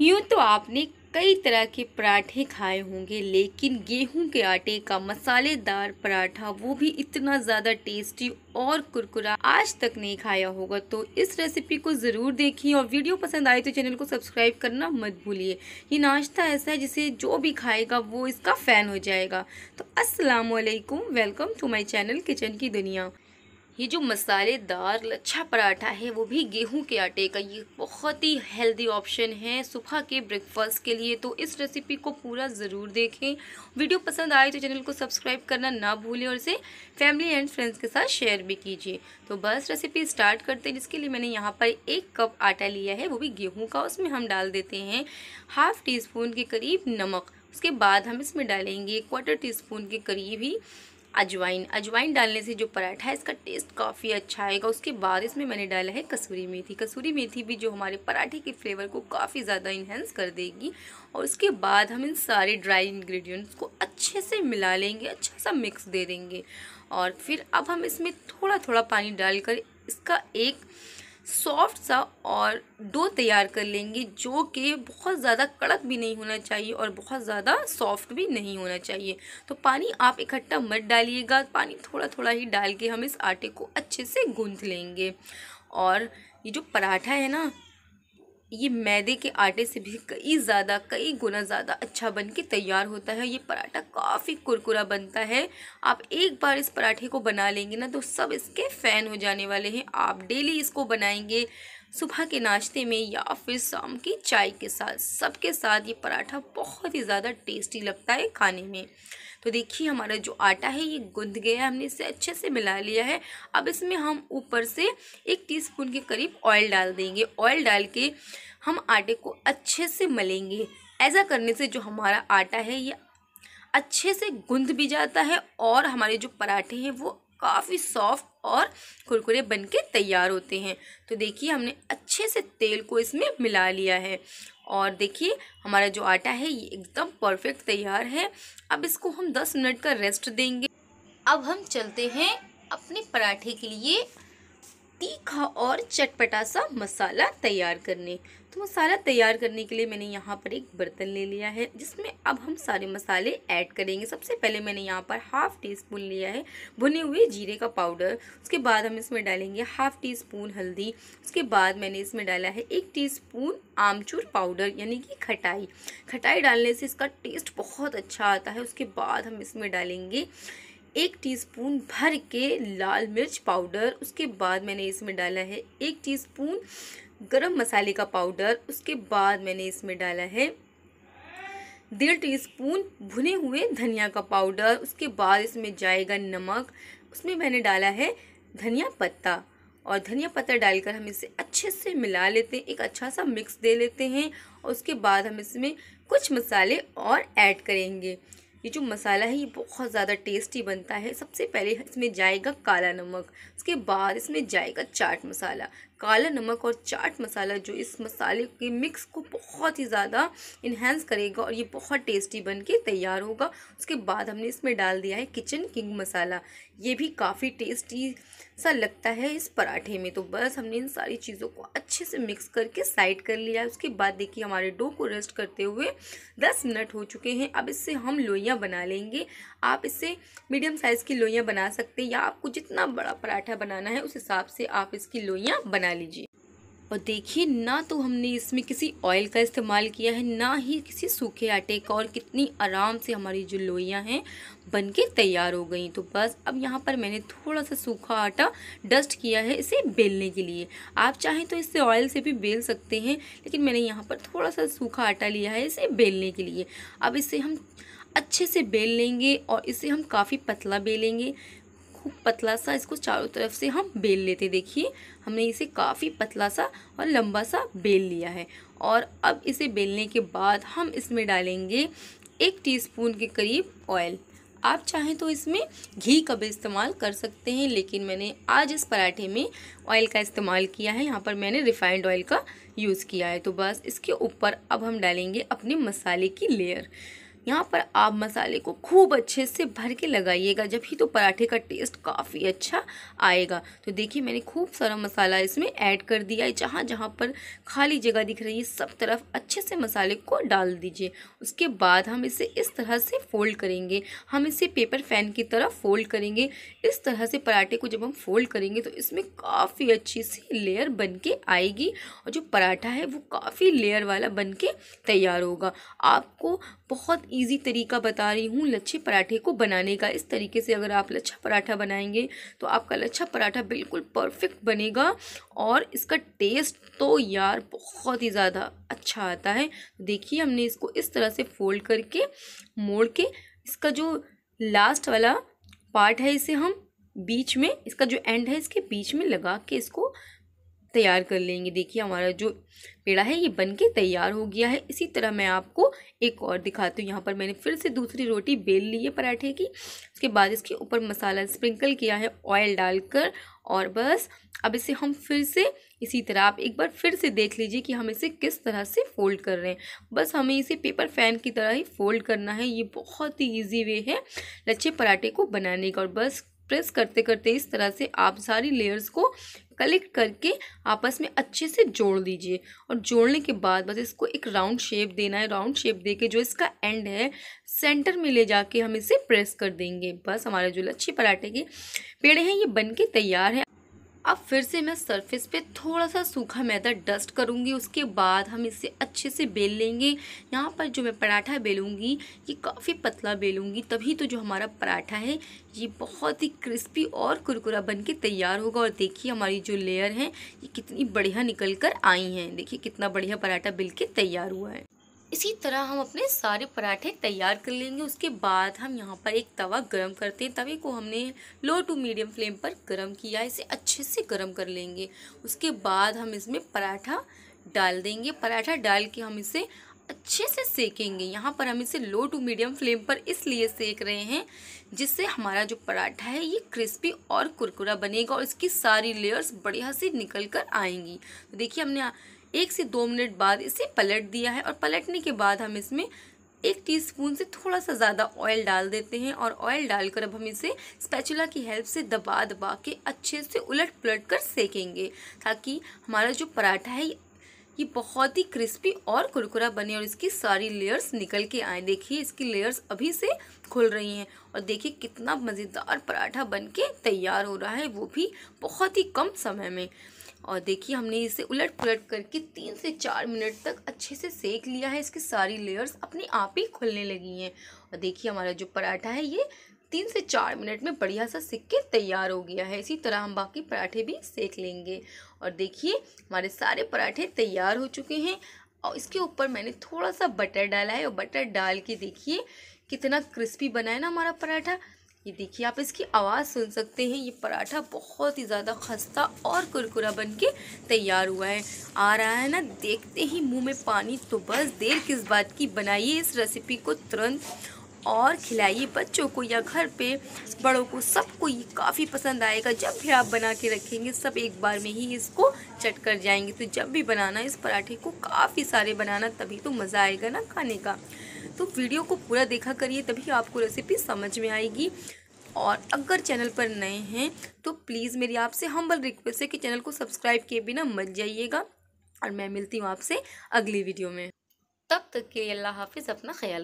यूँ तो आपने कई तरह के पराठे खाए होंगे, लेकिन गेहूं के आटे का मसालेदार पराठा वो भी इतना ज़्यादा टेस्टी और कुरकुरा आज तक नहीं खाया होगा। तो इस रेसिपी को ज़रूर देखिए और वीडियो पसंद आए तो चैनल को सब्सक्राइब करना मत भूलिए। ये नाश्ता ऐसा है जिसे जो भी खाएगा वो इसका फ़ैन हो जाएगा। तो अस्सलाम वालेकुम, welcome to my channel kitchen की दुनिया। ये जो मसालेदार लच्छा पराठा है वो भी गेहूं के आटे का, ये बहुत ही हेल्दी ऑप्शन है सुबह के ब्रेकफास्ट के लिए। तो इस रेसिपी को पूरा ज़रूर देखें, वीडियो पसंद आए तो चैनल को सब्सक्राइब करना ना भूलें और इसे फैमिली एंड फ्रेंड्स के साथ शेयर भी कीजिए। तो बस रेसिपी स्टार्ट करते हैं, जिसके लिए मैंने यहाँ पर 1 कप आटा लिया है, वो भी गेहूँ का। उसमें हम डाल देते हैं 1/2 टीस्पून के करीब नमक। उसके बाद हम इसमें डालेंगे 1/4 टीस्पून के करीब ही अजवाइन। अजवाइन डालने से जो पराठा है इसका टेस्ट काफ़ी अच्छा आएगा। उसके बाद इसमें मैंने डाला है कसूरी मेथी। कसूरी मेथी भी जो हमारे पराठे के फ्लेवर को काफ़ी ज़्यादा इन्हेंस कर देगी। और उसके बाद हम इन सारे ड्राई इंग्रेडिएंट्स को अच्छे से मिला लेंगे, अच्छा सा मिक्स दे देंगे। और फिर अब हम इसमें थोड़ा थोड़ा पानी डालकर इसका एक सॉफ्ट सा और डो तैयार कर लेंगे, जो कि बहुत ज़्यादा कड़क भी नहीं होना चाहिए और बहुत ज़्यादा सॉफ्ट भी नहीं होना चाहिए। तो पानी आप इकट्ठा मत डालिएगा, पानी थोड़ा थोड़ा ही डाल के हम इस आटे को अच्छे से गूंथ लेंगे। और ये जो पराठा है ना, ये मैदे के आटे से भी कई गुना ज़्यादा अच्छा बन के तैयार होता है। ये पराठा काफ़ी कुरकुरा बनता है। आप एक बार इस पराठे को बना लेंगे ना तो सब इसके फ़ैन हो जाने वाले हैं। आप डेली इसको बनाएंगे सुबह के नाश्ते में या फिर शाम की चाय के साथ, सबके साथ ये पराठा बहुत ही ज़्यादा टेस्टी लगता है खाने में। तो देखिए हमारा जो आटा है ये गूंथ गया, हमने इसे अच्छे से मिला लिया है। अब इसमें हम ऊपर से 1 टीस्पून के करीब ऑयल डाल देंगे। ऑयल डाल के हम आटे को अच्छे से मलेंगे। ऐसा करने से जो हमारा आटा है ये अच्छे से गूंथ भी जाता है और हमारे जो पराठे हैं वो काफ़ी सॉफ्ट और कुरकुरे बनके तैयार होते हैं। तो देखिए हमने अच्छे से तेल को इसमें मिला लिया है और देखिए हमारा जो आटा है ये एकदम परफेक्ट तैयार है। अब इसको हम 10 मिनट का रेस्ट देंगे। अब हम चलते हैं अपने पराठे के लिए तीखा और चटपटा सा मसाला तैयार करने। तो मसाला तैयार करने के लिए मैंने यहाँ पर एक बर्तन ले लिया है, जिसमें अब हम सारे मसाले ऐड करेंगे। सबसे पहले मैंने यहाँ पर 1/2 टीस्पून लिया है भुने हुए जीरे का पाउडर। उसके बाद हम इसमें डालेंगे 1/2 टीस्पून हल्दी। उसके बाद मैंने इसमें डाला है 1 टीस्पून आमचूर पाउडर यानी कि खटाई। खटाई डालने से इसका टेस्ट बहुत अच्छा आता है। उसके बाद हम इसमें डालेंगे 1 टीस्पून भर के लाल मिर्च पाउडर। उसके बाद मैंने इसमें डाला है 1 टीस्पून गरम मसाले का पाउडर। उसके बाद मैंने इसमें डाला है 1/2 टीस्पून भुने हुए धनिया का पाउडर। उसके बाद इसमें जाएगा नमक। उसमें मैंने डाला है धनिया पत्ता और धनिया पत्ता डालकर हम इसे अच्छे से मिला लेते हैं, एक अच्छा सा मिक्स दे लेते हैं। और उसके बाद हम इसमें कुछ मसाले और ऐड करेंगे। ये जो मसाला है ये बहुत ज़्यादा टेस्टी बनता है। सबसे पहले इसमें जाएगा काला नमक। उसके बाद इसमें जाएगा चाट मसाला। काला नमक और चाट मसाला जो इस मसाले के मिक्स को बहुत ही ज़्यादा इन्हेंस करेगा और ये बहुत टेस्टी बनके तैयार होगा। उसके बाद हमने इसमें डाल दिया है किचन किंग मसाला। ये भी काफ़ी टेस्टी सा लगता है इस पराठे में। तो बस हमने इन सारी चीज़ों को अच्छे से मिक्स करके साइड कर लिया है। उसके बाद देखिए हमारे डो को रेस्ट करते हुए 10 मिनट हो चुके हैं। अब इससे हम लोइयाँ बना लेंगे। आप इससे मीडियम साइज़ की लोइयाँ बना सकते हैं या आपको जितना बड़ा पराठा बनाना है उस हिसाब से आप इसकी लोइयाँ बना लीजिए। और देखिए ना तो हमने इसमें किसी ऑयल का इस्तेमाल किया है ना ही किसी सूखे आटे का, और कितनी आराम से हमारी जो लोइयां हैं बनके तैयार हो गई। तो बस अब यहाँ पर मैंने थोड़ा सा सूखा आटा डस्ट किया है इसे बेलने के लिए। आप चाहें तो इससे ऑयल से भी बेल सकते हैं, लेकिन मैंने यहाँ पर थोड़ा सा सूखा आटा लिया है इसे बेलने के लिए। अब इसे हम अच्छे से बेल लेंगे और इसे हम काफ़ी पतला बेलेंगे, खूब पतला सा। इसको चारों तरफ से हम बेल लेते। देखिए हमने इसे काफ़ी पतला सा और लंबा सा बेल लिया है। और अब इसे बेलने के बाद हम इसमें डालेंगे 1 टीस्पून के करीब ऑयल। आप चाहें तो इसमें घी का भी इस्तेमाल कर सकते हैं, लेकिन मैंने आज इस पराठे में ऑयल का इस्तेमाल किया है। यहाँ पर मैंने रिफाइंड ऑयल का यूज़ किया है। तो बस इसके ऊपर अब हम डालेंगे अपने मसाले की लेयर। यहाँ पर आप मसाले को खूब अच्छे से भर के लगाइएगा, जब ही तो पराठे का टेस्ट काफ़ी अच्छा आएगा। तो देखिए मैंने खूब सारा मसाला इसमें ऐड कर दिया है। जहाँ जहाँ पर खाली जगह दिख रही है सब तरफ अच्छे से मसाले को डाल दीजिए। उसके बाद हम इसे इस तरह से फ़ोल्ड करेंगे, हम इसे पेपर फैन की तरह फ़ोल्ड करेंगे। इस तरह से पराठे को जब हम फ़ोल्ड करेंगे तो इसमें काफ़ी अच्छी सी लेयर बन के आएगी और जो पराठा है वो काफ़ी लेयर वाला बन के तैयार होगा। आपको बहुत इजी तरीका बता रही हूँ लच्छे पराठे को बनाने का। इस तरीके से अगर आप लच्छा पराठा बनाएंगे तो आपका लच्छा पराठा बिल्कुल परफेक्ट बनेगा और इसका टेस्ट तो यार बहुत ही ज़्यादा अच्छा आता है। देखिए हमने इसको इस तरह से फोल्ड करके मोड़ के इसका जो लास्ट वाला पार्ट है इसे हम बीच में, इसका जो एंड है इसके बीच में लगा के इसको तैयार कर लेंगे। देखिए हमारा जो पेड़ा है ये बन के तैयार हो गया है। इसी तरह मैं आपको एक और दिखाती हूँ। यहाँ पर मैंने फिर से दूसरी रोटी बेल ली है पराठे की। उसके बाद इसके ऊपर मसाला स्प्रिंकल किया है ऑयल डालकर और बस अब इसे हम फिर से इसी तरह, आप एक बार फिर से देख लीजिए कि हम इसे किस तरह से फ़ोल्ड कर रहे हैं। बस हमें इसे पेपर फैन की तरह ही फ़ोल्ड करना है। ये बहुत ही ईजी वे है लच्छे पराठे को बनाने का। और बस प्रेस करते करते इस तरह से आप सारी लेयर्स को कलेक्ट करके आपस में अच्छे से जोड़ दीजिए। और जोड़ने के बाद बस इसको एक राउंड शेप देना है। राउंड शेप देके जो इसका एंड है सेंटर में ले जाके हम इसे प्रेस कर देंगे। बस हमारे जो लच्छे पराठे के पेड़े हैं ये बनके तैयार है। अब फिर से मैं सरफेस पे थोड़ा सा सूखा मैदा डस्ट करूँगी, उसके बाद हम इसे अच्छे से बेल लेंगे। यहाँ पर जो मैं पराठा बेलूँगी ये काफ़ी पतला बेलूँगी, तभी तो जो हमारा पराठा है ये बहुत ही क्रिस्पी और कुरकुरा बनके तैयार होगा। और देखिए हमारी जो लेयर है ये कितनी बढ़िया निकल कर आई हैं। देखिए कितना बढ़िया पराठा बेल के तैयार हुआ है। इसी तरह हम अपने सारे पराठे तैयार कर लेंगे। उसके बाद हम यहाँ पर एक तवा गरम करते हैं। तवे को हमने लो टू मीडियम फ्लेम पर गरम किया है, इसे अच्छे से गरम कर लेंगे। उसके बाद हम इसमें पराठा डाल देंगे। पराठा डाल के हम इसे अच्छे से सेकेंगे। यहाँ पर हम इसे लो टू मीडियम फ्लेम पर इसलिए सेक रहे हैं जिससे हमारा जो पराठा है ये क्रिस्पी और कुरकुरा बनेगा और इसकी सारी लेयर्स बढ़िया से निकल कर आएंगी। तो देखिए हमने 1 से 2 मिनट बाद इसे पलट दिया है और पलटने के बाद हम इसमें 1 टीस्पून से थोड़ा सा ज़्यादा ऑयल डाल देते हैं। और ऑयल डालकर अब हम इसे स्पैचुला की हेल्प से दबा दबा के अच्छे से उलट पुलट कर सेकेंगे ताकि हमारा जो पराठा है ये बहुत ही क्रिस्पी और कुरकुरा बने और इसकी सारी लेयर्स निकल के आए। देखिए इसकी लेयर्स अभी से खुल रही हैं और देखिए कितना मज़ेदार पराठा बन के तैयार हो रहा है, वो भी बहुत ही कम समय में। और देखिए हमने इसे उलट पुलट करके 3 से 4 मिनट तक अच्छे से सेक लिया है। इसकी सारी लेयर्स अपने आप ही खुलने लगी हैं और देखिए हमारा जो पराठा है ये 3 से 4 मिनट में बढ़िया सा सिक के तैयार हो गया है। इसी तरह हम बाकी पराठे भी सेक लेंगे। और देखिए हमारे सारे पराठे तैयार हो चुके हैं और इसके ऊपर मैंने थोड़ा सा बटर डाला है और बटर डाल के देखिए कितना क्रिस्पी बना है ना हमारा पराठा। ये देखिए आप इसकी आवाज़ सुन सकते हैं। ये पराठा बहुत ही ज़्यादा खस्ता और कुरकुरा बनके तैयार हुआ है। आ रहा है ना देखते ही मुंह में पानी, तो बस देर किस बात की, बनाइए इस रेसिपी को तुरंत और खिलाइए बच्चों को या घर पे बड़ों को, सबको ये काफ़ी पसंद आएगा। जब भी आप बना के रखेंगे सब एक बार में ही इसको चट कर जाएंगे। तो जब भी बनाना इस पराठे को काफ़ी सारे बनाना, तभी तो मज़ा आएगा ना खाने का। तो वीडियो को पूरा देखा करिए तभी आपको रेसिपी समझ में आएगी। और अगर चैनल पर नए हैं तो प्लीज़ मेरी आपसे हम्बल रिक्वेस्ट है कि चैनल को सब्सक्राइब किए बिना मत जाइएगा। और मैं मिलती हूँ आपसे अगली वीडियो में, तब तक के अल्लाह हाफिज़, अपना ख्याल।